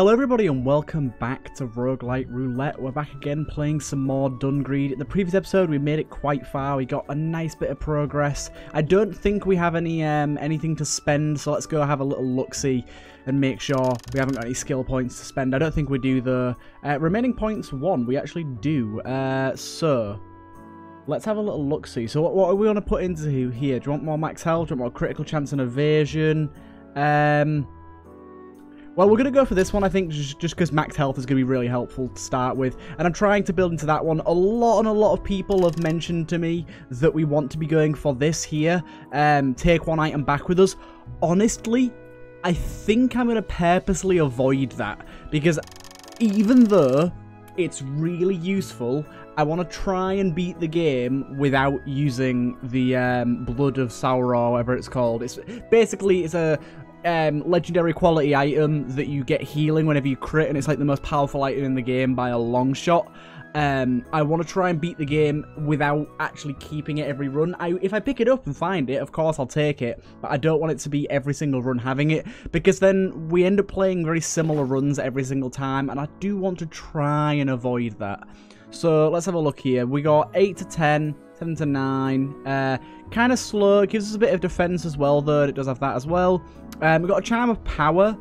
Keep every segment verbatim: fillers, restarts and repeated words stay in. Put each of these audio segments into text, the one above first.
Hello everybody and welcome back to Roguelike Roulette. We're back again playing some more Dungreed. In the previous episode we made it quite far, we got a nice bit of progress. I don't think we have any um, anything to spend, so let's go have a little look-see and make sure we haven't got any skill points to spend. I don't think we do though. Uh, remaining points one, we actually do. Uh, so, let's have a little look-see. So what, what are we going to put into here? Do you want more max health? Do you want more critical chance and evasion? Um... Well, we're going to go for this one, I think, just because max health is going to be really helpful to start with. And I'm trying to build into that one. A lot and a lot of people have mentioned to me that we want to be going for this here. Um, take one item back with us. Honestly, I think I'm going to purposely avoid that. Because even though it's really useful, I want to try and beat the game without using the um, Blood of Sauron, whatever it's called. It's basically, it's a... Um, legendary quality item that you get healing whenever you crit, and it's like the most powerful item in the game by a long shot. Um, I want to try and beat the game without actually keeping it every run. I, if I pick it up and find it, of course I'll take it, but I don't want it to be every single run having it, because then we end up playing very similar runs every single time, and I do want to try and avoid that. So let's have a look here. We got eight to ten. seven to nine, uh, kind of slow, gives us a bit of defense as well though, it does have that as well. Um, we've got a Charm of Power.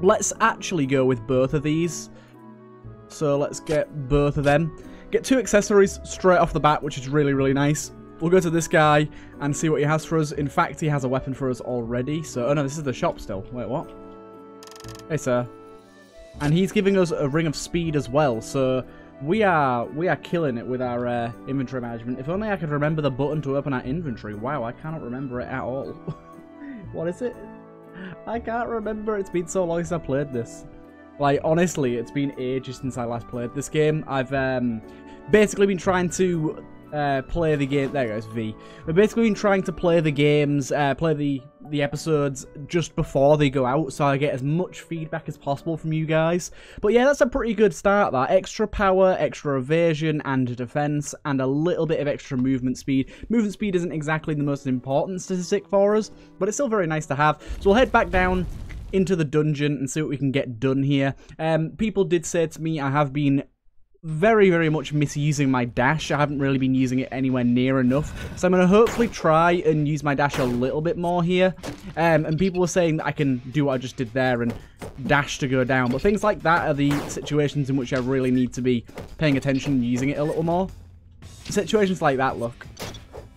Let's actually go with both of these. So let's get both of them. Get two accessories straight off the bat, which is really, really nice. We'll go to this guy and see what he has for us. In fact, he has a weapon for us already, so, oh no, this is the shop still. Wait, what? Hey, sir. And he's giving us a Ring of Speed as well, so... We are we are killing it with our uh, inventory management. If only I could remember the button to open our inventory. Wow, I cannot remember it at all. What is it? I can't remember. It's been so long since I played this. Like, honestly, it's been ages since I last played this game. I've um, basically been trying to uh, play the game. There goes V. We've basically been trying to play the games, uh, play the the episodes just before they go out, so I get as much feedback as possible from you guys. But yeah, that's a pretty good start, that. Extra power, extra evasion and defense, and a little bit of extra movement speed. Movement speed isn't exactly the most important statistic for us, but it's still very nice to have. So we'll head back down into the dungeon and see what we can get done here. Um, people did say to me I have been very, very much misusing my dash. I haven't really been using it anywhere near enough. So I'm going to hopefully try and use my dash a little bit more here. Um, and people were saying that I can do what I just did there and dash to go down. But things like that are the situations in which I really need to be paying attention and using it a little more. Situations like that, look.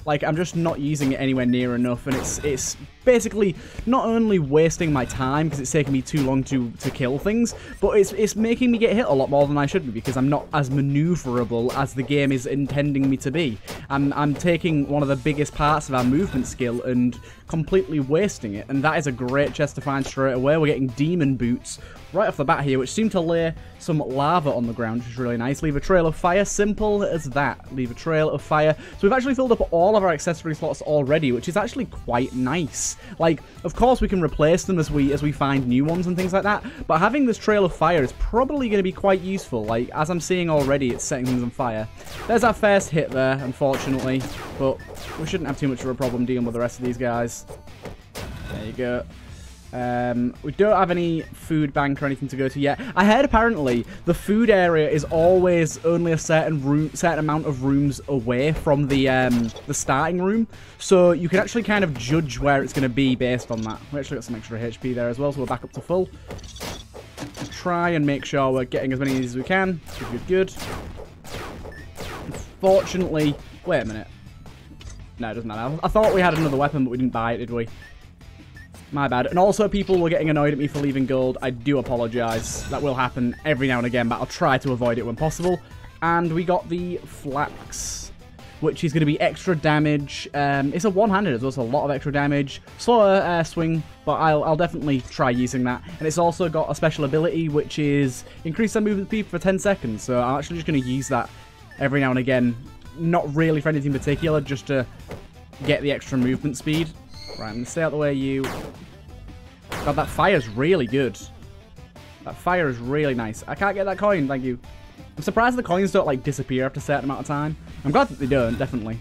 Like, I'm just not using it anywhere near enough. And it's it's basically not only wasting my time because it's taking me too long to, to kill things, but it's, it's making me get hit a lot more than I should be because I'm not as maneuverable as the game is intending me to be. I'm, I'm taking one of the biggest parts of our movement skill and completely wasting it. And that is a great chest to find straight away. We're getting demon boots right off the bat here, which seem to lay some lava on the ground, which is really nice. Leave a trail of fire. Simple as that. Leave a trail of fire. So we've actually filled up all of our accessory slots already, which is actually quite nice. Like, of course we can replace them as we as we find new ones and things like that, but having this trail of fire is probably going to be quite useful. Like, as I'm seeing already, it's setting things on fire. There's our first hit there, unfortunately, but we shouldn't have too much of a problem dealing with the rest of these guys. There you go. Um, we don't have any food bank or anything to go to yet. I heard apparently the food area is always only a certain room, certain amount of rooms away from the um, the starting room, so you can actually kind of judge where it's going to be based on that. We actually got some extra H P there as well, so we're back up to full. Try and make sure we're getting as many of these as we can. Good, good, good. Unfortunately, wait a minute. No, it doesn't matter. I thought we had another weapon, but we didn't buy it, did we? My bad. And also, people were getting annoyed at me for leaving gold. I do apologise. That will happen every now and again, but I'll try to avoid it when possible. And we got the flax, which is going to be extra damage. Um, it's a one-handed as well, so a lot of extra damage. Slower uh, swing, but I'll, I'll definitely try using that. And it's also got a special ability, which is increase their movement speed for ten seconds. So I'm actually just going to use that every now and again. Not really for anything particular, just to get the extra movement speed. Right, I'm going to stay out of the way, you. God, that fire's really good. That fire is really nice. I can't get that coin, thank you. I'm surprised the coins don't, like, disappear after a certain amount of time. I'm glad that they don't, definitely.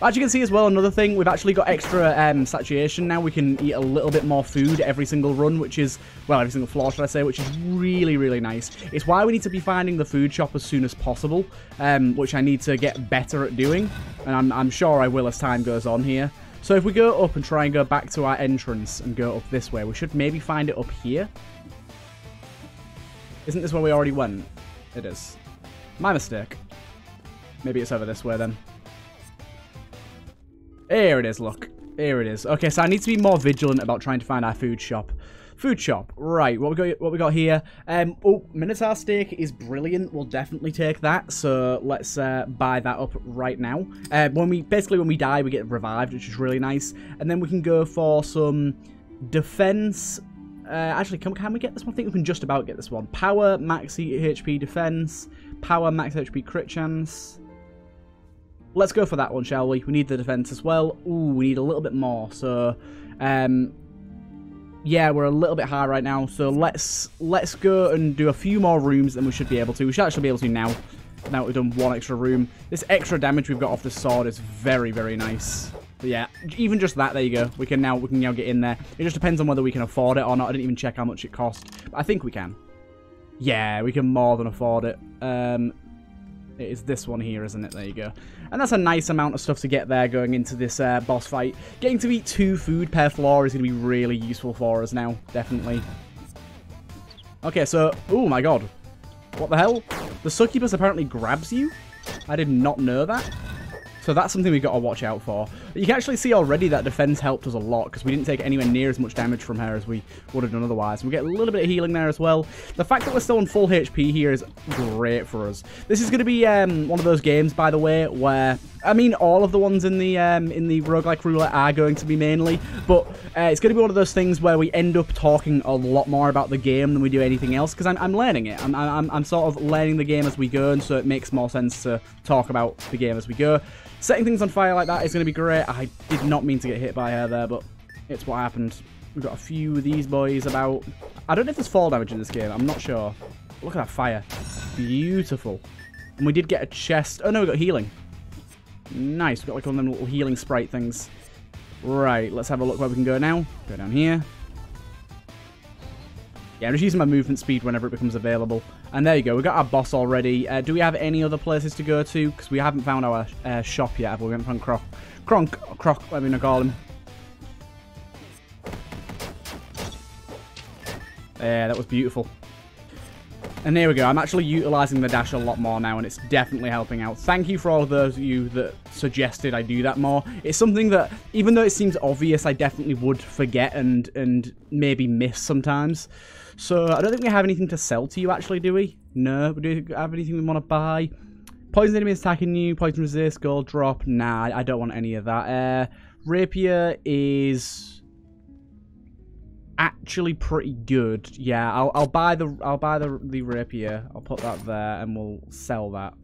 As you can see as well, another thing, we've actually got extra um, satiation now. We can eat a little bit more food every single run, which is, well, every single floor, should I say, which is really, really nice. It's why we need to be finding the food shop as soon as possible, um, which I need to get better at doing, and I'm, I'm sure I will as time goes on here. So if we go up and try and go back to our entrance and go up this way, we should maybe find it up here. Isn't this where we already went? It is. My mistake. Maybe it's over this way then. Here it is, look. Here it is. Okay, so I need to be more vigilant about trying to find our food shop. Food shop. Right, what we got, what we got here? Um, oh, Minotaur steak is brilliant. We'll definitely take that. So let's uh, buy that up right now. Uh, when we basically, when we die, we get revived, which is really nice. And then we can go for some defense. Uh, actually, can, can we get this one? I think we can just about get this one. Power, max H P defense. Power, max H P crit chance. Let's go for that one, shall we? We need the defense as well. Ooh, we need a little bit more. So, um, yeah, we're a little bit high right now. So let's let's go and do a few more rooms than we should be able to. We should actually be able to now. Now that we've done one extra room. This extra damage we've got off the sword is very, very nice. But yeah, even just that, there you go. We can now we can now get in there. It just depends on whether we can afford it or not. I didn't even check how much it cost. But I think we can. Yeah, we can more than afford it. Um... It is this one here, isn't it? There you go. And that's a nice amount of stuff to get there going into this uh, boss fight. Getting to eat two food per floor is going to be really useful for us now, definitely. Okay, so... Oh, my God. What the hell? The succubus apparently grabs you? I did not know that. So that's something we've got to watch out for. But you can actually see already that defense helped us a lot because we didn't take anywhere near as much damage from her as we would have done otherwise. We get a little bit of healing there as well. The fact that we're still on full H P here is great for us. This is going to be um, one of those games, by the way, where... I mean, all of the ones in the um, in the Roguelike Roulette are going to be mainly, but uh, it's going to be one of those things where we end up talking a lot more about the game than we do anything else, because I'm, I'm learning it. I'm, I'm, I'm sort of learning the game as we go, and so it makes more sense to talk about the game as we go. Setting things on fire like that is going to be great. I did not mean to get hit by her there, but it's what happened. We've got a few of these boys about. I don't know if there's fall damage in this game. I'm not sure. Look at that fire. Beautiful. And we did get a chest. Oh, no, we got healing. Nice, we've got like one of them little healing sprite things. Right, let's have a look where we can go now. Go down here. Yeah, I'm just using my movement speed whenever it becomes available. And there you go, we got our boss already. Uh, do we have any other places to go to? Because we haven't found our uh, shop yet, have we? We haven't found Croc. Cronk, Croc, whatever you want to call him. Yeah, that was beautiful. And there we go. I'm actually utilising the dash a lot more now, and it's definitely helping out. Thank you for all of those of you that suggested I do that more. It's something that, even though it seems obvious, I definitely would forget and and maybe miss sometimes. So I don't think we have anything to sell to you, actually, do we? No. We do have anything we want to buy. Poison enemies attacking you. Poison resist. Gold drop. Nah, I don't want any of that. Uh, rapier is... actually pretty good. Yeah, I'll, I'll buy the I'll buy the, the rapier. I'll put that there and we'll sell that.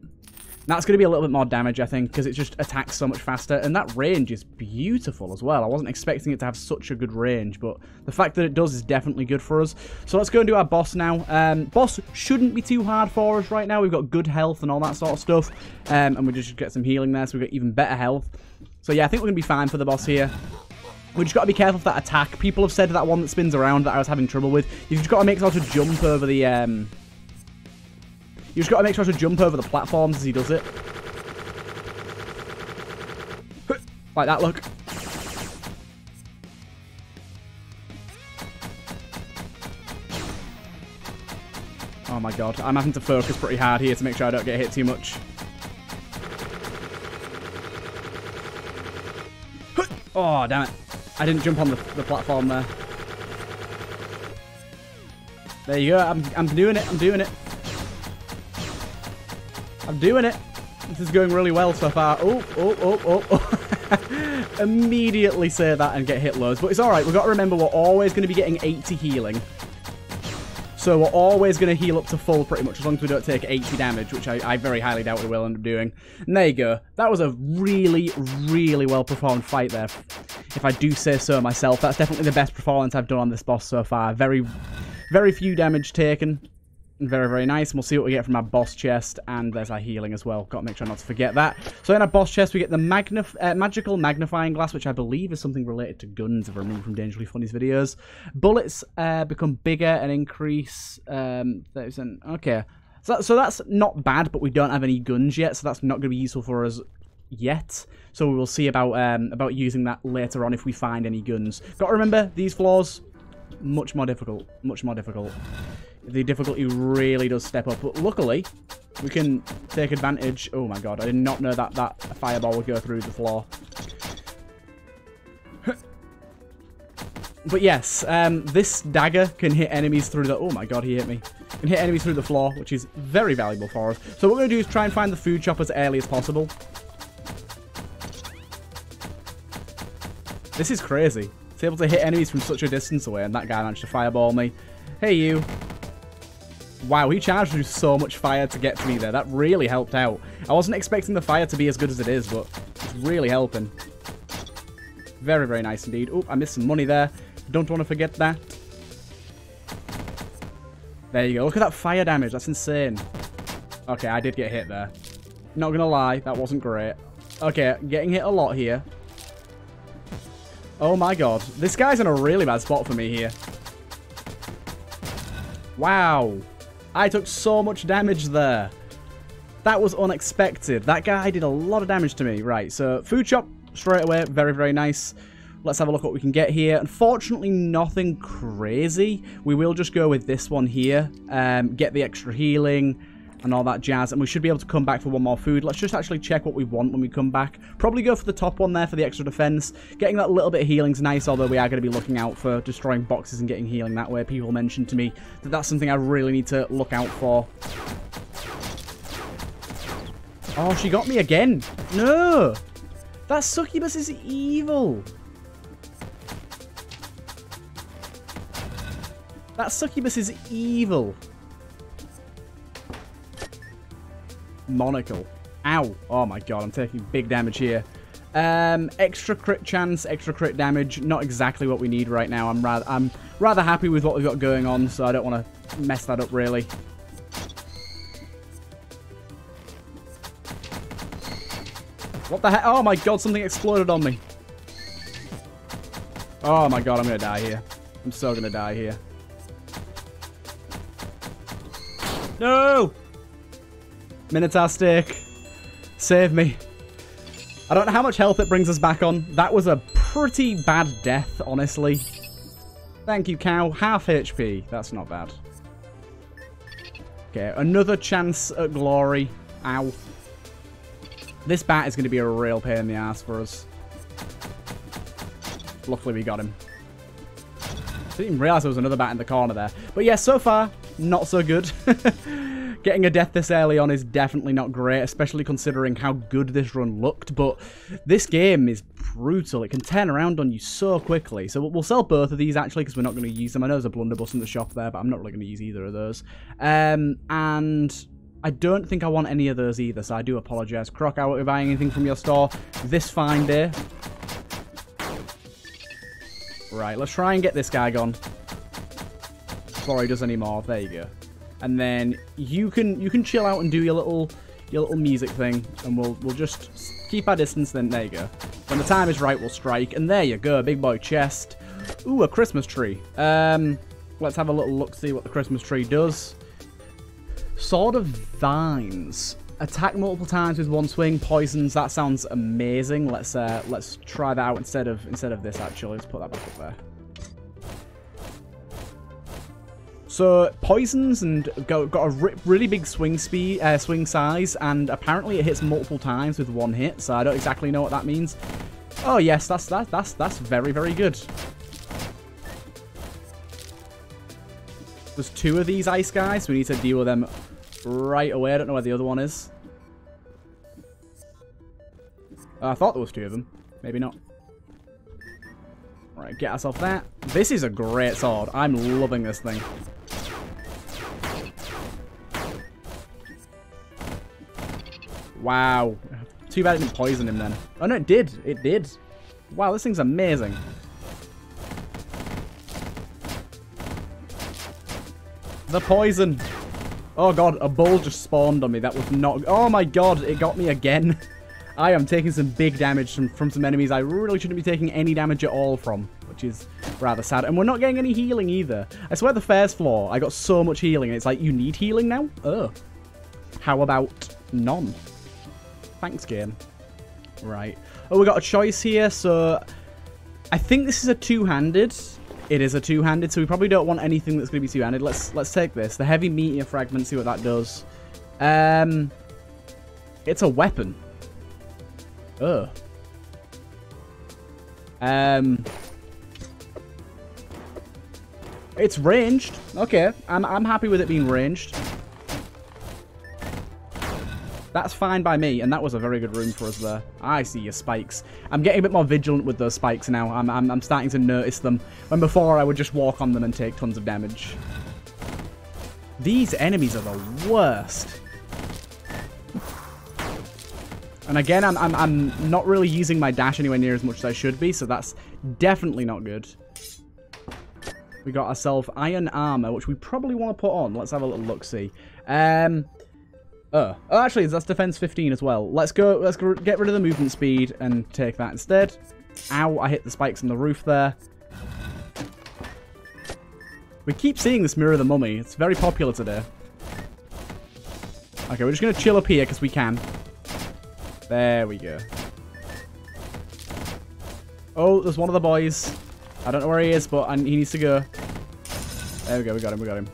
That's going to be a little bit more damage, I think, because it just attacks so much faster. And that range is beautiful as well. I wasn't expecting it to have such a good range, but the fact that it does is definitely good for us. So let's go and do our boss now. Um, boss shouldn't be too hard for us right now. We've got good health and all that sort of stuff. Um, and we just get some healing there, so we get even better health. So yeah, I think we're going to be fine for the boss here. We've just got to be careful of that attack. People have said that one that spins around that I was having trouble with. You've just got to make sure to jump over the... Um, you've just got to make sure to jump over the platforms as he does it. Like that, look. Oh my God. I'm having to focus pretty hard here to make sure I don't get hit too much. Oh, damn it. I didn't jump on the, the platform there. There you go. I'm, I'm doing it. I'm doing it. I'm doing it. This is going really well so far. Oh, oh, oh, oh. Immediately say that and get hit loads. But it's all right. We've got to remember we're always going to be getting eighty healing. So we're always going to heal up to full pretty much as long as we don't take eighty damage, which I, I very highly doubt we will end up doing. And there you go. That was a really, really well-performed fight there. If I do say so myself, that's definitely the best performance I've done on this boss so far. Very, very few damage taken. Very, very nice. We'll see what we get from our boss chest. And there's our healing as well. Got to make sure not to forget that. So in our boss chest, we get the magnif uh, Magical Magnifying Glass, which I believe is something related to guns, if I remember from Dangerously Funny's videos. Bullets uh, become bigger and increase... Um, okay. So, so that's not bad, but we don't have any guns yet, so that's not going to be useful for us yet. So we will see about, um, about using that later on if we find any guns. Got to remember, these floors, much more difficult. Much more difficult. The difficulty really does step up, but luckily we can take advantage. Oh my god, I did not know that that fireball would go through the floor. But yes, um, this dagger can hit enemies through the... Oh my god, he hit me. Can hit enemies through the floor, which is very valuable for us. So what we're going to do is try and find the food shop as early as possible. This is crazy. It's able to hit enemies from such a distance away, and that guy managed to fireball me. Hey, you. Wow, he charged through so much fire to get to me there. That really helped out. I wasn't expecting the fire to be as good as it is, but it's really helping. Very, very nice indeed. Oh, I missed some money there. Don't want to forget that. There you go. Look at that fire damage. That's insane. Okay, I did get hit there. Not going to lie, that wasn't great. Okay, getting hit a lot here. Oh my god. This guy's in a really bad spot for me here. Wow. I took so much damage there. That was unexpected. That guy did a lot of damage to me. Right, so food shop straight away. Very, very nice. Let's have a look at what we can get here. Unfortunately, nothing crazy. We will just go with this one here. Um, get the extra healing and all that jazz. And we should be able to come back for one more food. Let's just actually check what we want when we come back. Probably go for the top one there for the extra defense. Getting that little bit of healing's nice, although we are going to be looking out for destroying boxes and getting healing that way. People mentioned to me that that's something I really need to look out for. Oh, she got me again. No! That succubus is evil. That succubus is evil. Monocle. Ow. Oh my god, I'm taking big damage here. Um, extra crit chance, extra crit damage. Not exactly what we need right now. I'm rather, I'm rather happy with what we've got going on, so I don't want to mess that up, really. What the heck? Oh my god, something exploded on me. Oh my god, I'm going to die here. I'm so going to die here. No! Minotaur steak. Save me. I don't know how much health it brings us back on. That was a pretty bad death, honestly. Thank you, cow. Half H P. That's not bad. Okay, another chance at glory. Ow. This bat is going to be a real pain in the ass for us. Luckily, we got him. I didn't even realize there was another bat in the corner there. But yeah, so far, not so good. Getting a death this early on is definitely not great, especially considering how good this run looked, but this game is brutal. It can turn around on you so quickly. So we'll sell both of these, actually, because we're not going to use them. I know there's a blunderbuss in the shop there, but I'm not really going to use either of those. Um, and I don't think I want any of those either, so I do apologize. Croc, I won't be buying anything from your store this fine day. Right, let's try and get this guy gone before he does any more. There you go. And then you can you can chill out and do your little your little music thing, and we'll we'll just keep our distance. Then there you go. When the time is right, we'll strike. And there you go, big boy chest. Ooh, a Christmas tree. Um, let's have a little look, see what the Christmas tree does. Sword of vines. Attack multiple times with one swing. Poisons. That sounds amazing. Let's uh let's try that out instead of instead of this. Actually, let's put that back up there. So poisons and got, got a really big swing speed, uh, swing size, and apparently it hits multiple times with one hit. So I don't exactly know what that means. Oh yes, that's that, that's that's very very good. There's two of these ice guys. So we need to deal with them right away. I don't know where the other one is. Uh, I thought there was two of them. Maybe not. Right, get ourselves that. This is a great sword. I'm loving this thing. Wow. Too bad it didn't poison him then. Oh, no, it did. It did. Wow, this thing's amazing. The poison. Oh god, a bull just spawned on me. That was not... Oh my god, it got me again. I am taking some big damage from, from some enemies I really shouldn't be taking any damage at all from, which is rather sad. And we're not getting any healing either. I swear the first floor, I got so much healing. And it's like, you need healing now? Ugh. How about none? Thanks, game. Right. Oh, we got a choice here. So, I think this is a two-handed. It is a two-handed, so we probably don't want anything that's going to be two-handed. Let's let's take this. The heavy meteor fragment, see what that does. Um, It's a weapon. Ugh. Um, it's ranged. Okay, I'm, I'm happy with it being ranged. That's fine by me, and that was a very good room for us there. I see your spikes. I'm getting a bit more vigilant with those spikes now. I'm, I'm, I'm starting to notice them, when before I would just walk on them and take tons of damage. These enemies are the worst. And again, I'm, I'm, I'm not really using my dash anywhere near as much as I should be, so that's definitely not good. We got ourselves Iron Armor, which we probably want to put on. Let's have a little look-see. Um... Oh. oh, actually, that's defense fifteen as well. Let's go. Let's go, get rid of the movement speed and take that instead. Ow! I hit the spikes on the roof there. We keep seeing this Mirror of the Mummy. It's very popular today. Okay, we're just gonna chill up here because we can. There we go. Oh, there's one of the boys. I don't know where he is, but I, he needs to go. There we go. We got him. We got him.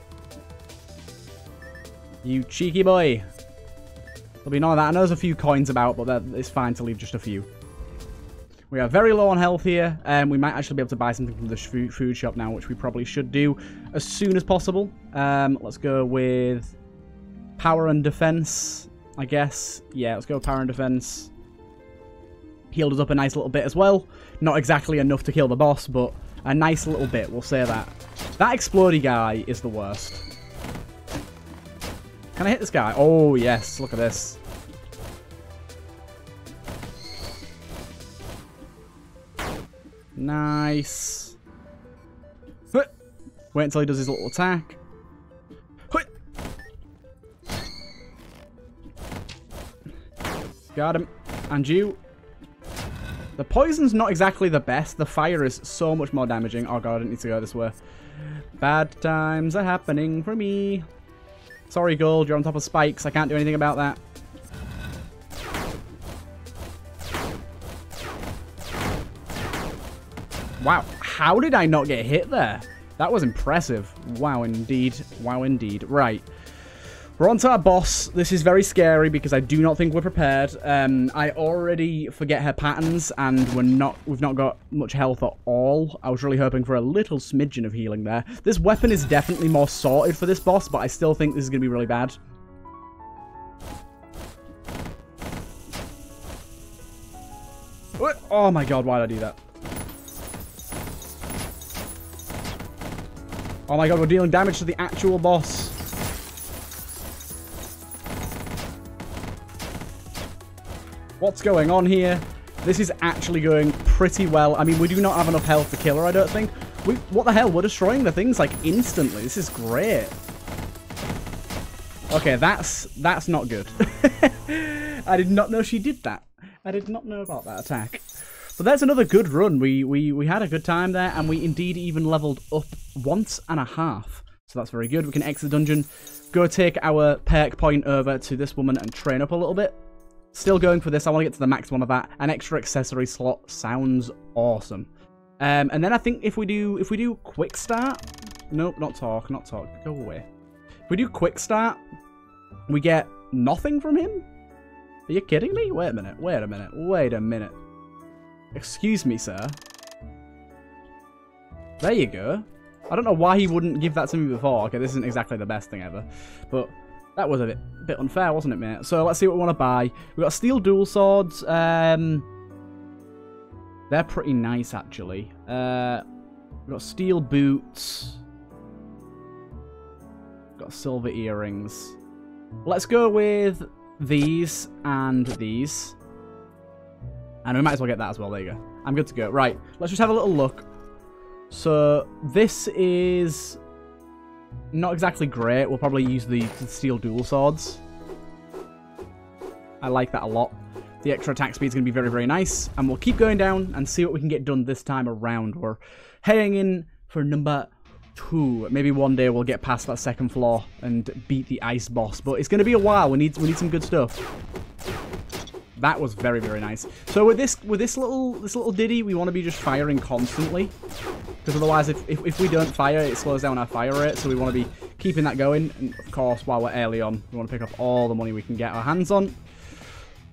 You cheeky boy. There'll be none of that. I know there's a few coins about, but it's fine to leave just a few. We are very low on health here, and we might actually be able to buy something from the food shop now, which we probably should do as soon as possible. Um, let's go with power and defense, I guess. Yeah, let's go with power and defense. Healed us up a nice little bit as well. Not exactly enough to kill the boss, but a nice little bit, we'll say that. That explodey guy is the worst. Can I hit this guy? Oh, yes. Look at this. Nice. Wait until he does his little attack. Got him. And you. The poison's not exactly the best. The fire is so much more damaging. Oh, God, I didn't need to go this way. Bad times are happening for me. Sorry, gold, you're on top of spikes. I can't do anything about that. Wow, how did I not get hit there? That was impressive. Wow, indeed. Wow, indeed. Right. We're on to our boss. This is very scary because I do not think we're prepared. Um, I already forget her patterns, and we're not, we've not got much health at all. I was really hoping for a little smidgen of healing there. This weapon is definitely more sorted for this boss, but I still think this is going to be really bad. Oh my god, why did I do that? Oh my god, we're dealing damage to the actual boss. What's going on here? This is actually going pretty well. I mean, we do not have enough health to kill her, I don't think. We, what the hell? We're destroying the things, like, instantly. This is great. Okay, that's that's not good. I did not know she did that. I did not know about that attack. But that's another good run. We, we, we had a good time there, and we indeed even leveled up once and a half. So that's very good. We can exit the dungeon, go take our perk point over to this woman and train up a little bit. Still going for this. I want to get to the max one of that. An extra accessory slot sounds awesome. Um, and then I think if we do if we do quick start, nope, not talk, not talk, go away. If we do quick start, we get nothing from him. Are you kidding me? Wait a minute. Wait a minute. Wait a minute. Excuse me, sir. There you go. I don't know why he wouldn't give that to me before. Okay, this isn't exactly the best thing ever, but. That was a bit, bit unfair, wasn't it, mate? So let's see what we want to buy. We've got steel dual swords. Um, they're pretty nice, actually. Uh, we've got steel boots. We've got silver earrings. Let's go with these and these. And we might as well get that as well. There you go. I'm good to go. Right. Let's just have a little look. So this is... Not exactly great. We'll probably use the steel dual swords. I like that a lot. The extra attack speed is going to be very, very nice. And we'll keep going down and see what we can get done this time around. We're heading in for number two. Maybe one day we'll get past that second floor and beat the ice boss. But it's going to be a while. We need we need some good stuff. That was very, very nice. So with this with this little this little ditty, we want to be just firing constantly. Because otherwise, if, if, if we don't fire, it slows down our fire rate. So we want to be keeping that going. And of course, while we're early on, we want to pick up all the money we can get our hands on.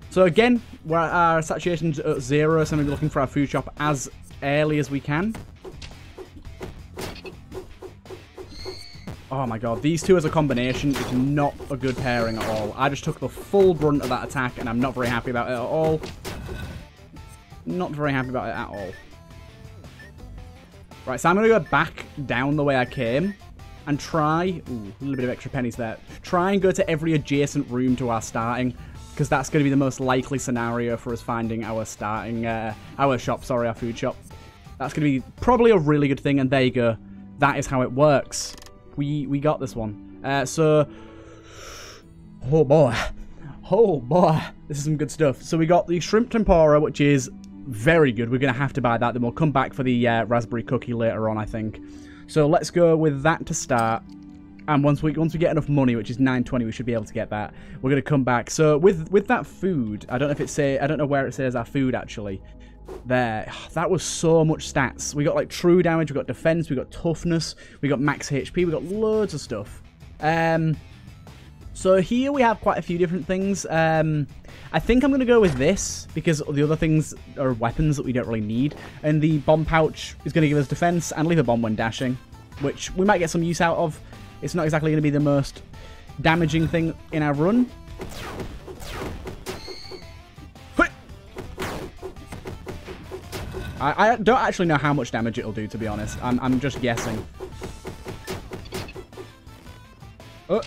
So again, we're at our saturation's at zero, so I'm going to be looking for our food shop as early as we can. Oh my god, these two as a combination is not a good pairing at all. I just took the full brunt of that attack, and I'm not very happy about it at all. Not very happy about it at all. Right, so I'm going to go back down the way I came and try... Ooh, a little bit of extra pennies there. Try and go to every adjacent room to our starting, because that's going to be the most likely scenario for us finding our starting, uh, our shop, sorry, our food shop. That's going to be probably a really good thing, and there you go. That is how it works. We we got this one. Uh, so, oh boy, oh boy, this is some good stuff. So we got the shrimp tempura, which is very good. We're going to have to buy that. Then we'll come back for the uh, raspberry cookie later on, I think. So let's go with that to start. And once we once we get enough money, which is nine twenty, we should be able to get that. We're gonna come back. So with with that food, I don't know if it say I don't know where it says our food actually. There, that was so much stats. We got like true damage, we got defense, we got toughness, we got max H P, we got loads of stuff. Um, so here we have quite a few different things. Um, I think I'm gonna go with this because the other things are weapons that we don't really need. And the bomb pouch is gonna give us defense and leave a bomb when dashing, which we might get some use out of. It's not exactly going to be the most damaging thing in our run. I, I don't actually know how much damage it'll do, to be honest. I'm, I'm just guessing. Oh.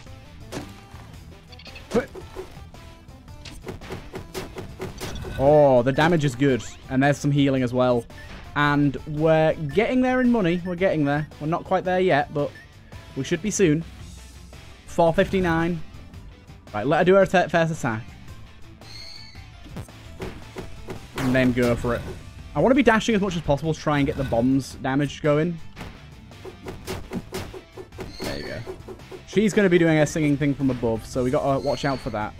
Oh, the damage is good. And there's some healing as well. And we're getting there in money. We're getting there. We're not quite there yet, but... we should be soon. four fifty-nine. Right, let her do her first attack. And then go for it. I want to be dashing as much as possible to try and get the bombs damage going. There you go. She's going to be doing her singing thing from above, so we got to watch out for that.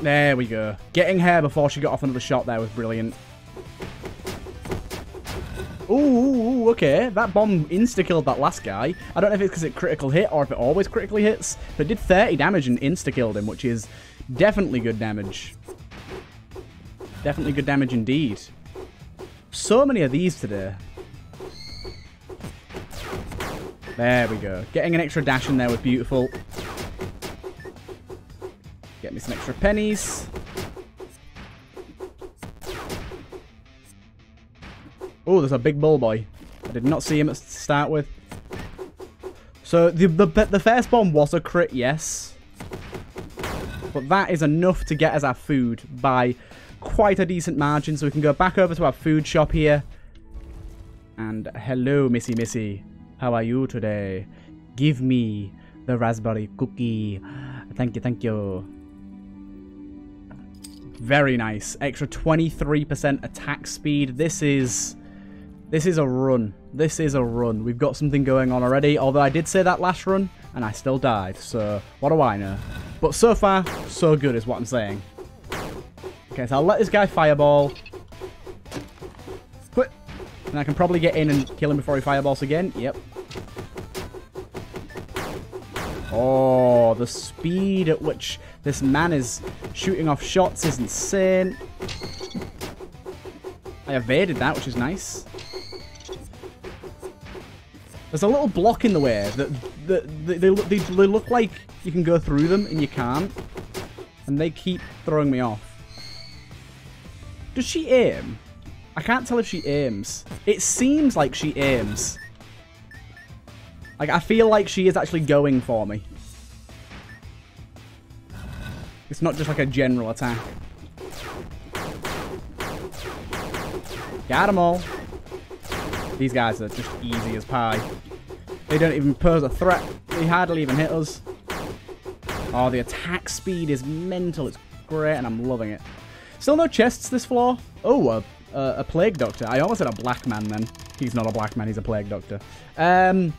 There we go. Getting her before she got off another shot there was brilliant. Ooh, okay. That bomb insta-killed that last guy. I don't know if it's because it critical hit or if it always critically hits, but it did thirty damage and insta-killed him, which is definitely good damage. Definitely good damage indeed. So many of these today. There we go. Getting an extra dash in there was beautiful. Get me some extra pennies. Oh, there's a big bull boy. I did not see him to start with. So the, the the first bomb was a crit, yes. But that is enough to get us our food by quite a decent margin. So we can go back over to our food shop here. And hello, Missy Missy. How are you today? Give me the raspberry cookie. Thank you, thank you. Very nice. Extra twenty-three percent attack speed. This is... This is a run. This is a run. We've got something going on already, although I did say that last run, and I still died, so what do I know? But so far, so good is what I'm saying. Okay, so I'll let this guy fireball. And I can probably get in and kill him before he fireballs again. Yep. Oh, the speed at which this man is shooting off shots is insane. I evaded that, which is nice. There's a little block in the way that they, they, they, look, they, they look like you can go through them and you can't. And they keep throwing me off. Does she aim? I can't tell if she aims. It seems like she aims. Like, I feel like she is actually going for me. It's not just like a general attack. Got them all. These guys are just easy as pie. They don't even pose a threat. They hardly even hit us. Oh, the attack speed is mental. It's great, and I'm loving it. Still no chests this floor. Oh, a, a, a plague doctor. I almost said a black man then. He's not a black man. He's a plague doctor. Um,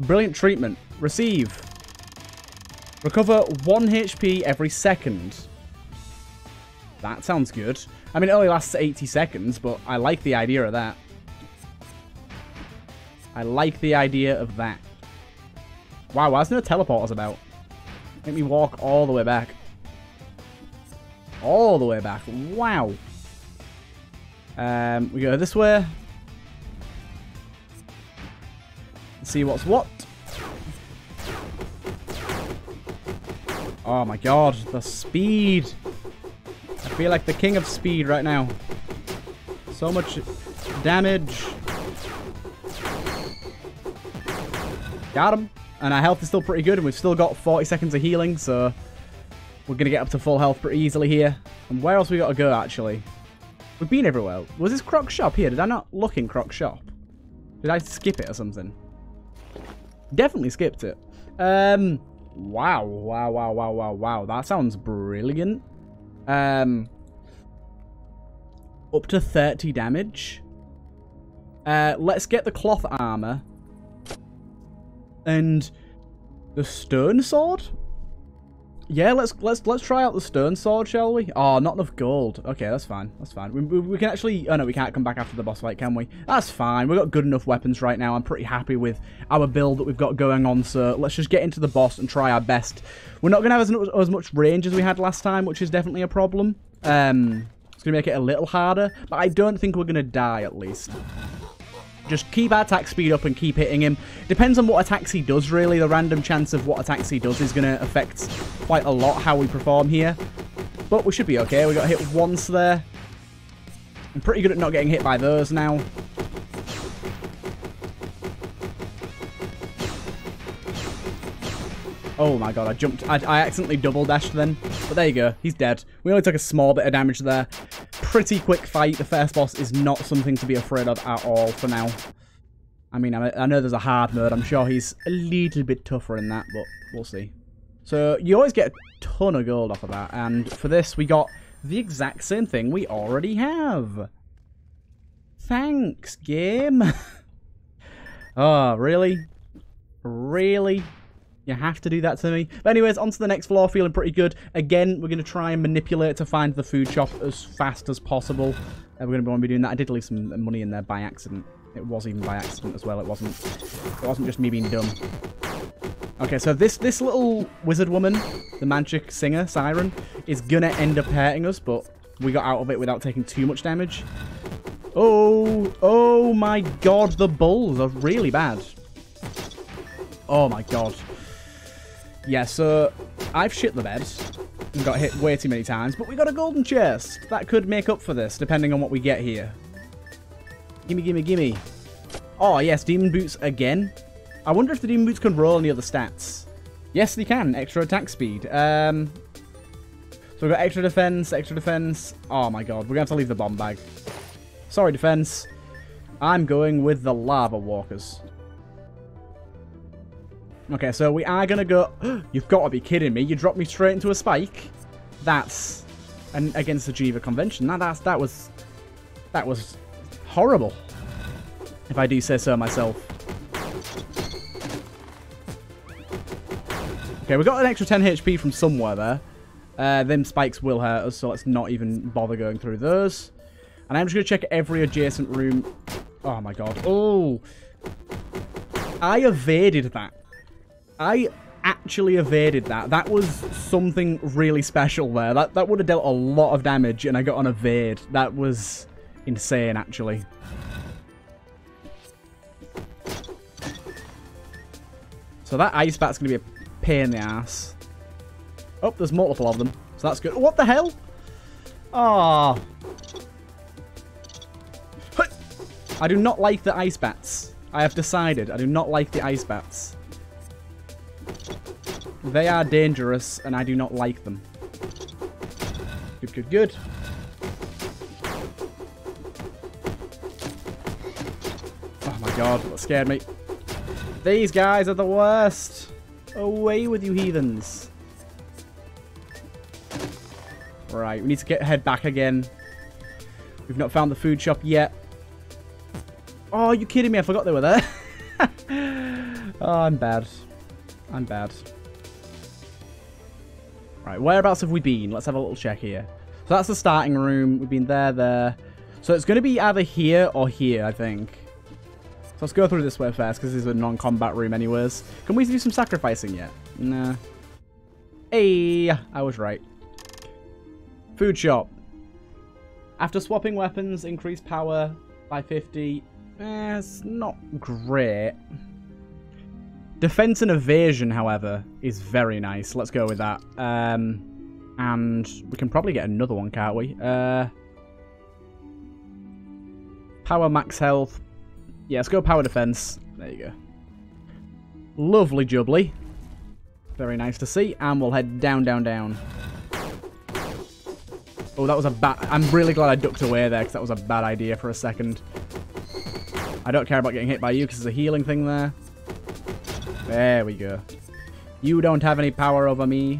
brilliant treatment. Receive. Recover one H P every second. That sounds good. I mean, it only lasts eighty seconds, but I like the idea of that. I like the idea of that. Wow, why is there no teleporters about? Make me walk all the way back. All the way back. Wow. Um, we go this way. Let's see what's what. Oh my god, the speed. I feel like the king of speed right now. So much damage. Got him. And our health is still pretty good, and we've still got forty seconds of healing, so we're going to get up to full health pretty easily here. And where else we got to go, actually? We've been everywhere. Was this Croc's shop here? Did I not look in Croc's shop? Did I skip it or something? Definitely skipped it. Um, wow, wow, wow, wow, wow, wow. That sounds brilliant. Um, up to thirty damage. Uh, let's get the cloth armor. And the stone sword? Yeah, let's let's let's try out the stone sword, shall we? Oh, not enough gold. Okay, that's fine. That's fine. We, we, we can actually... Oh, no, we can't come back after the boss fight, can we? That's fine. We've got good enough weapons right now. I'm pretty happy with our build that we've got going on, so let's just get into the boss and try our best. We're not going to have as, as much range as we had last time, which is definitely a problem. Um, it's going to make it a little harder, but I don't think we're going to die, at least. Just keep our attack speed up and keep hitting him. Depends on what attacks he does, really. The random chance of what attacks he does is going to affect quite a lot how we perform here. But we should be okay. We got hit once there. I'm pretty good at not getting hit by those now. Oh my god, I jumped. I, I accidentally double dashed then. But there you go. He's dead. We only took a small bit of damage there. Pretty quick fight. The first boss is not something to be afraid of at all for now. I mean, I know there's a hard mode. I'm sure he's a little bit tougher in that, but we'll see. So you always get a ton of gold off of that. And for this, we got the exact same thing we already have. Thanks, game. Oh, really? Really? You have to do that to me. But anyways, on to the next floor, feeling pretty good. Again, we're going to try and manipulate to find the food shop as fast as possible. Uh, we're going to be doing that. I did leave some money in there by accident. It was even by accident as well. It wasn't It wasn't just me being dumb. Okay, so this, this little wizard woman, the magic singer, Siren, is going to end up hurting us, but we got out of it without taking too much damage. Oh, oh my god, the bulls are really bad. Oh my god. Yeah, so I've shit the bed and got hit way too many times, but we got a golden chest. That could make up for this, depending on what we get here. Gimme, gimme, gimme. Oh, yes, demon boots again. I wonder if the demon boots can roll any other stats. Yes, they can. Extra attack speed. Um, so we've got extra defense, extra defense. Oh, my God. We're going to have to leave the bomb bag. Sorry, defense. I'm going with the lava walkers. Okay, so we are going to go... You've got to be kidding me. You dropped me straight into a spike. That's... And against the Geneva Convention. Now that's, that was... That was horrible. If I do say so myself. Okay, we got an extra ten H P from somewhere there. Uh, them spikes will hurt us, so let's not even bother going through those. And I'm just going to check every adjacent room. Oh, my God. Oh! I evaded that. I actually evaded that. That was something really special there. That that would have dealt a lot of damage, and I got an evade. That was insane, actually. So that ice bat's going to be a pain in the ass. Oh, there's multiple of them, so that's good. What the hell? Oh. I do not like the ice bats. I have decided I do not like the ice bats. They are dangerous, and I do not like them. Good, good, good. Oh my god, that scared me. These guys are the worst. Away with you heathens. Right, we need to get head back again. We've not found the food shop yet. Oh, are you kidding me? I forgot they were there. Oh, I'm bad. I'm bad. Right, whereabouts have we been? Let's have a little check here. So that's the starting room. We've been there, there. So it's going to be either here or here, I think. So let's go through this way first, because this is a non-combat room anyways. Can we do some sacrificing yet? Nah. Hey, I was right. Food shop. After swapping weapons, increase power by fifty. Eh, it's not great. Defense and evasion, however, is very nice. Let's go with that. Um, and we can probably get another one, can't we? Uh, power, max health. Yeah, let's go power defense. There you go. Lovely jubbly. Very nice to see. And we'll head down, down, down. Oh, that was a bad... I'm really glad I ducked away there, because that was a bad idea for a second. I don't care about getting hit by you, because there's a healing thing there. There we go. You don't have any power over me.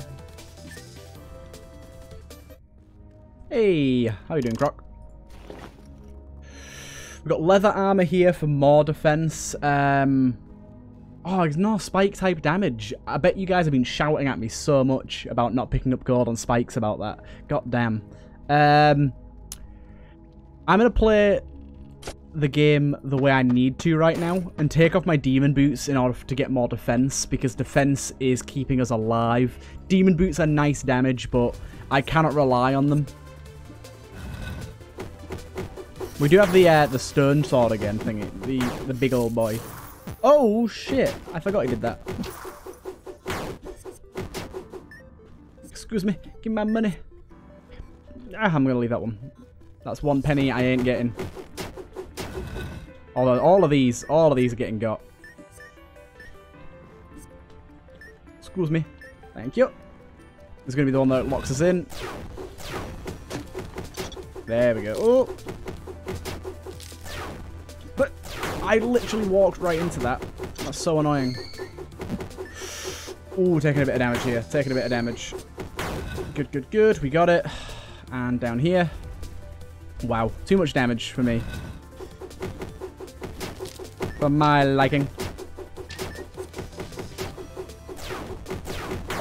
Hey, how you doing, Croc? We've got leather armor here for more defense. Um, oh, there's no spike type damage. I bet you guys have been shouting at me so much about not picking up gold on spikes about that. God damn. Um, I'm going to play the game the way I need to right now and take off my demon boots in order to get more defense, because defense is keeping us alive. Demon boots are nice damage, but I cannot rely on them. We do have the uh, the stone sword again thingy, the, the big old boy. Oh shit, I forgot he did that. Excuse me, give me my money. Ah, I'm gonna leave that one. That's one penny I ain't getting. Although all of these, all of these are getting got. Excuse me. Thank you. It's going to be the one that locks us in. There we go. Oh. But I literally walked right into that. That's so annoying. Ooh, taking a bit of damage here. Taking a bit of damage. Good, good, good. We got it. And down here. Wow. Too much damage for me. For my liking.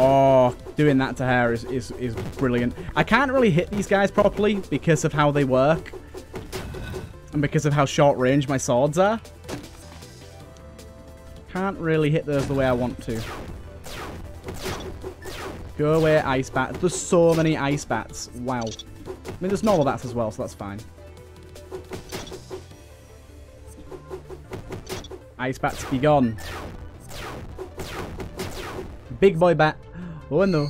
Oh, doing that to her is, is, is brilliant. I can't really hit these guys properly because of how they work. And because of how short range my swords are. Can't really hit those the way I want to. Go away, ice bats. There's so many ice bats. Wow. I mean, there's normal bats as well, so that's fine. Ice bats be gone. Big boy bat. Oh no.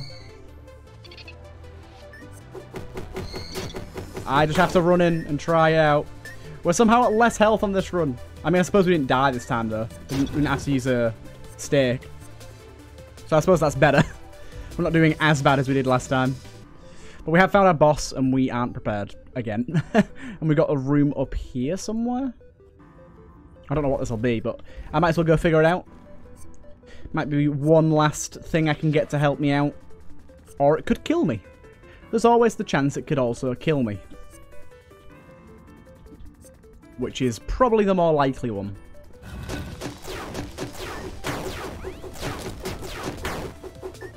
I just have to run in and try out. We're somehow at less health on this run. I mean, I suppose we didn't die this time though. We didn't have to use a stake. So I suppose that's better. We're not doing as bad as we did last time. But we have found our boss and we aren't prepared again. And we got a room up here somewhere. I don't know what this will be, but I might as well go figure it out. Might be one last thing I can get to help me out. Or it could kill me. There's always the chance it could also kill me. Which is probably the more likely one.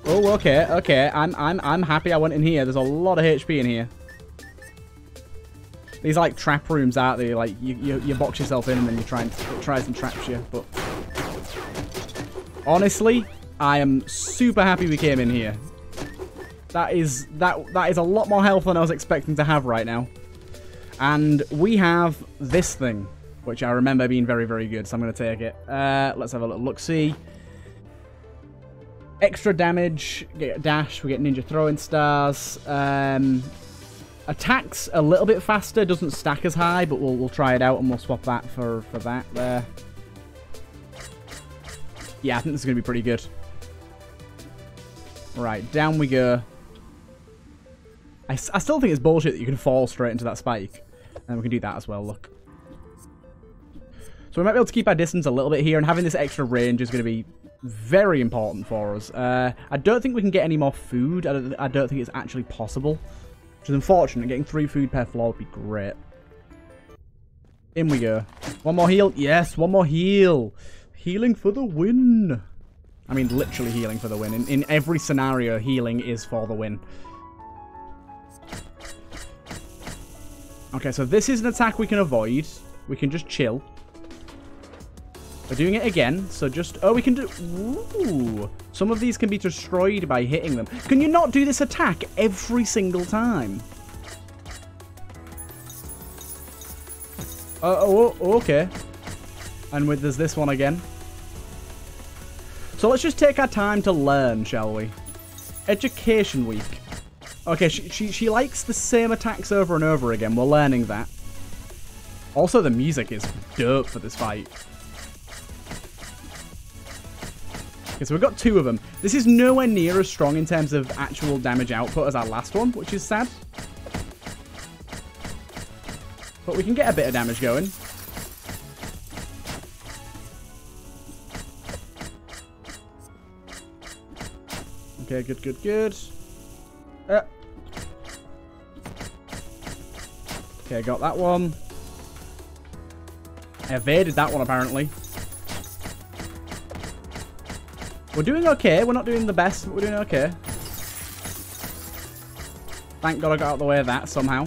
Oh, okay, okay. I'm I'm I'm happy I went in here. There's a lot of H P in here. These are like trap rooms, aren't they? Like you, you, you box yourself in and then you try and it tries and traps you. But honestly, I am super happy we came in here. That is that that is a lot more health than I was expecting to have right now. And we have this thing, which I remember being very, very good. So I'm gonna take it. Uh, let's have a little look. See, extra damage. Get dash. We get ninja throwing stars. Um. Attacks a little bit faster, doesn't stack as high, but we'll, we'll try it out and we'll swap that for, for that there. Yeah, I think this is going to be pretty good. Right, down we go. I, I still think it's bullshit that you can fall straight into that spike. And we can do that as well, look. So we might be able to keep our distance a little bit here, and having this extra range is going to be very important for us. Uh, I don't think we can get any more food. I don't, I don't think it's actually possible, which is unfortunate. Getting three food per floor would be great. In we go. One more heal. Yes, one more heal. Healing for the win. I mean, literally healing for the win. In, in every scenario, healing is for the win. Okay, so this is an attack we can avoid. We can just chill. We're doing it again, so just... Oh, we can do... Ooh. Some of these can be destroyed by hitting them. Can you not do this attack every single time? Uh, oh, oh, okay. And with, there's this one again. So let's just take our time to learn, shall we? Education week. Okay, she, she, she likes the same attacks over and over again. We're learning that. Also, the music is dope for this fight. Okay, so we've got two of them. This is nowhere near as strong in terms of actual damage output as our last one, which is sad. But we can get a bit of damage going. Okay, good, good, good. Uh. Okay, got that one. I evaded that one, apparently. We're doing okay. We're not doing the best, but we're doing okay. Thank God I got out of the way of that somehow.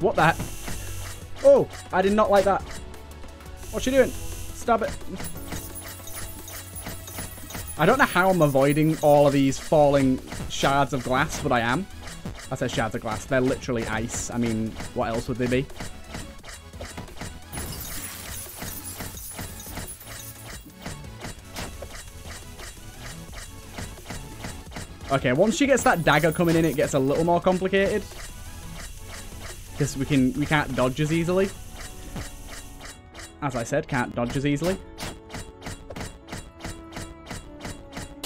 What the heck? Oh, I did not like that. What's she doing? Stab it. I don't know how I'm avoiding all of these falling shards of glass, but I am. I said shards of glass. They're literally ice. I mean, what else would they be? Okay, once she gets that dagger coming in, it gets a little more complicated. Because we, can, we can't dodge as easily. As I said, can't dodge as easily.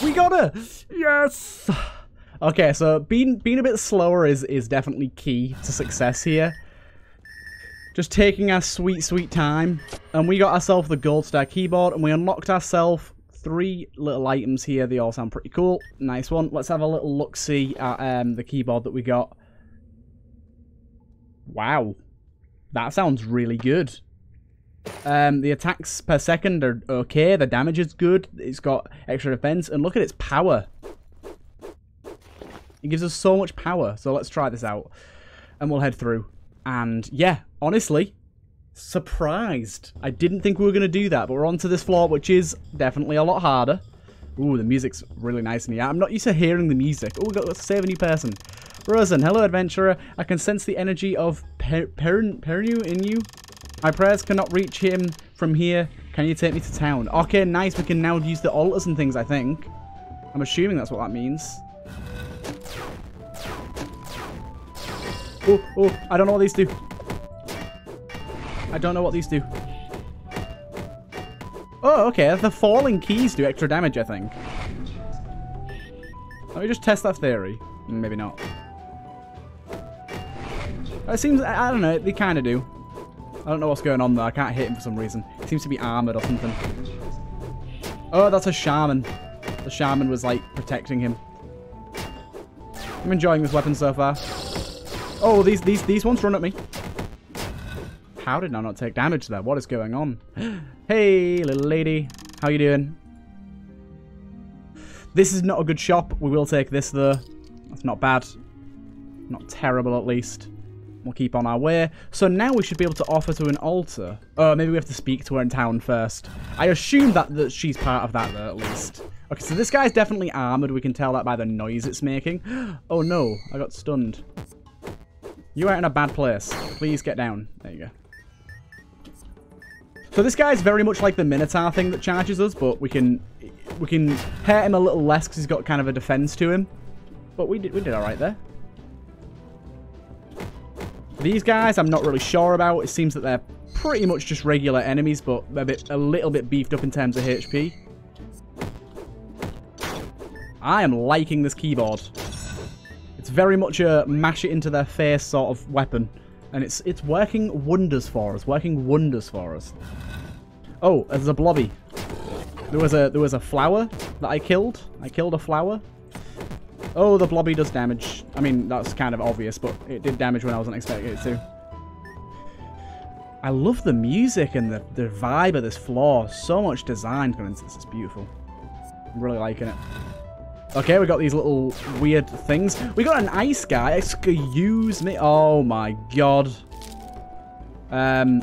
We got her! Yes! Okay, so being being a bit slower is, is definitely key to success here. Just taking our sweet, sweet time. And we got ourselves the gold star keyboard, and we unlocked ourselves three little items here. They all sound pretty cool. Nice one. Let's have a little look-see at um, the keyboard that we got. Wow. That sounds really good. Um, the attacks per second are okay. The damage is good. It's got extra defense. And look at its power. It gives us so much power. So let's try this out. And we'll head through. And yeah, honestly, surprised. I didn't think we were going to do that. But we're on to this floor, which is definitely a lot harder. Ooh, the music's really nice in here. I'm not used to hearing the music. Oh, we've got to save a new person. Rosen, hello, adventurer. I can sense the energy of per Perinu per in you. My prayers cannot reach him from here. Can you take me to town? Okay, nice. We can now use the altars and things, I think. I'm assuming that's what that means. Oh, oh, I don't know what these do. I don't know what these do. Oh, okay. The falling keys do extra damage, I think. Let me just test that theory. Maybe not. It seems... I don't know. They kind of do. I don't know what's going on, though. I can't hit him for some reason. He seems to be armored or something. Oh, that's a shaman. The shaman was, like, protecting him. I'm enjoying this weapon so far. Oh, these these these ones run at me. How did I not take damage there? What is going on? Hey, little lady. How you doing? This is not a good shop. We will take this, though. That's not bad. Not terrible, at least. We'll keep on our way. So now we should be able to offer to an altar. Oh, maybe we have to speak to her in town first. I assume that, that she's part of that, though, at least. Okay, so this guy's definitely armored. We can tell that by the noise it's making. Oh, no. I got stunned. You are in a bad place. Please get down. There you go. So this guy's very much like the Minotaur thing that charges us, but we can we can hurt him a little less because he's got kind of a defense to him. But we did, we did all right there. These guys, I'm not really sure about. It seems that they're pretty much just regular enemies, but a bit, a little bit beefed up in terms of H P. I am liking this keyboard. It's very much a mash it into their face sort of weapon, and it's it's working wonders for us. Working wonders for us. Oh, there's a blobby. There was a there was a flower that I killed. I killed a flower. Oh, the blobby does damage. I mean, that's kind of obvious, but it did damage when I wasn't expecting it to. I love the music and the, the vibe of this floor. So much design going into this. It's beautiful. I'm really liking it. Okay, we got these little weird things. We got an ice guy. Excuse me. Oh, my God. Um,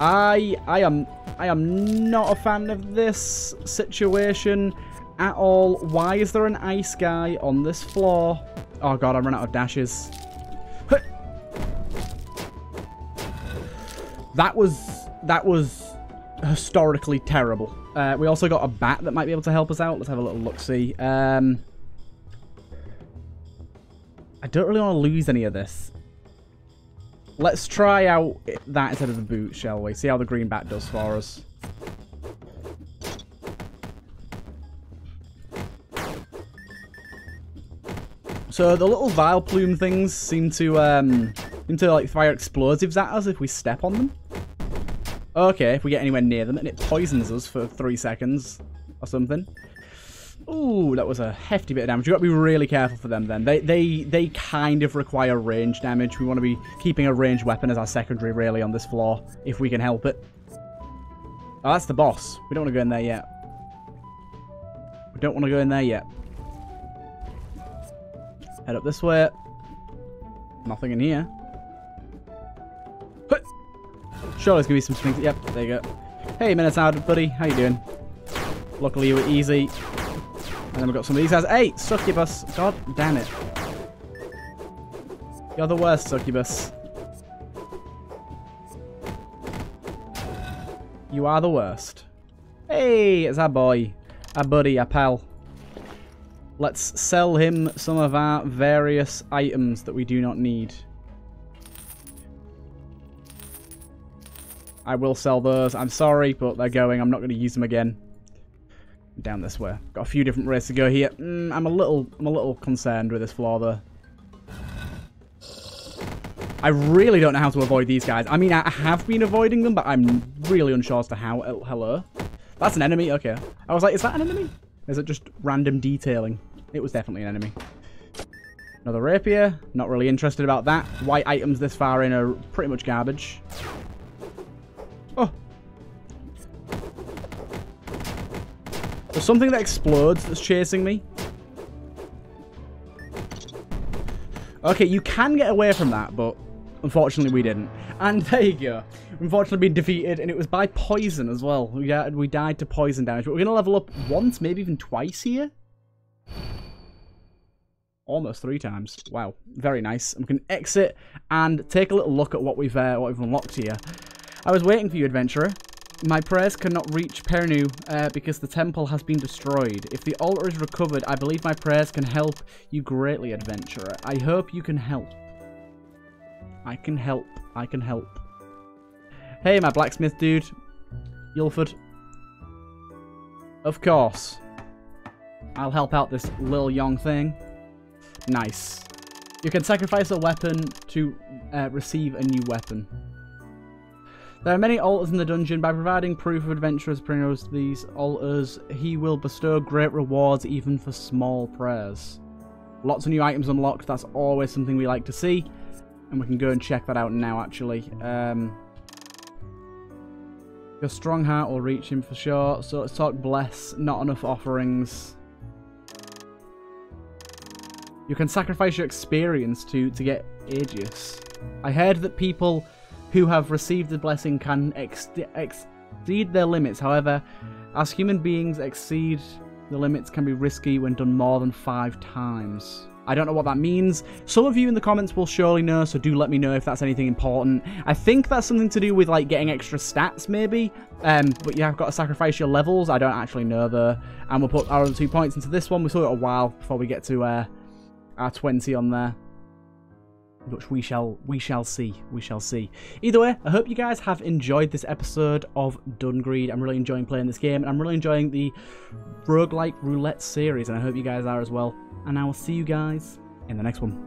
I I am I am not a fan of this situation at all. Why is there an ice guy on this floor? Oh, God, I run out of dashes. That was that was historically terrible. Uh, we also got a bat that might be able to help us out. Let's have a little look-see. Um, I don't really want to lose any of this. Let's try out that instead of the boot, shall we? See how the green bat does for us. So the little vial plume things seem to um, seem to like fire explosives at us if we step on them. Okay, if we get anywhere near them, and it poisons us for three seconds or something. Ooh, that was a hefty bit of damage. You've got to be really careful for them then. They they they kind of require range damage. We want to be keeping a ranged weapon as our secondary really on this floor if we can help it. Oh, that's the boss. We don't want to go in there yet. We don't want to go in there yet. Head up this way. Nothing in here. Sure, there's going to be some things. Yep, there you go. Hey, Minotaur, buddy. How you doing? Luckily, you were easy. And then we've got some of these guys. Hey, succubus. God damn it. You're the worst, succubus. You are the worst. Hey, it's our boy. Our buddy, our pal. Let's sell him some of our various items that we do not need. I will sell those. I'm sorry, but they're going. I'm not going to use them again. Down this way. Got a few different ways to go here. Mm, I'm a little, I'm a little concerned with this floor, though. I really don't know how to avoid these guys. I mean, I have been avoiding them, but I'm really unsure as to how. Oh, hello. That's an enemy. Okay. I was like, is that an enemy? Is it just random detailing? It was definitely an enemy. Another rapier. Not really interested about that. White items this far in are pretty much garbage. Oh. There's something that explodes that's chasing me. Okay, you can get away from that, but unfortunately we didn't. And there you go. Unfortunately been defeated, and it was by poison as well. We died, we died to poison damage, but we're going to level up once, maybe even twice here. Almost three times. Wow, very nice. We can exit and take a little look at what we've, uh, what we've unlocked here. I was waiting for you, adventurer. My prayers cannot reach Perinu uh, because the temple has been destroyed. If the altar is recovered, I believe my prayers can help you greatly, adventurer. I hope you can help. I can help. I can help. Hey, my blacksmith dude. Yulford. Of course. I'll help out this little young thing. Nice. You can sacrifice a weapon to uh, receive a new weapon. There are many altars in the dungeon. By providing proof of adventurers prayers to these altars, he will bestow great rewards even for small prayers. Lots of new items unlocked. That's always something we like to see. And we can go and check that out now, actually. Um... Your strong heart will reach him for sure. So let's talk bless. Not enough offerings. You can sacrifice your experience to, to get Aegis. I heard that people who have received the blessing can ex exceed their limits. However, as human beings, exceed the limits can be risky when done more than five times. I don't know what that means. Some of you in the comments will surely know, so do let me know if that's anything important. I think that's something to do with, like, getting extra stats, maybe. Um, but you have got to sacrifice your levels. I don't actually know, though. And we'll put our other two points into this one. We still got a while before we get to uh, our twenty on there. Which we shall, we shall see. We shall see. Either way, I hope you guys have enjoyed this episode of Dungreed. I'm really enjoying playing this game, and I'm really enjoying the Roguelike Roulette series, and I hope you guys are as well. And I will see you guys in the next one.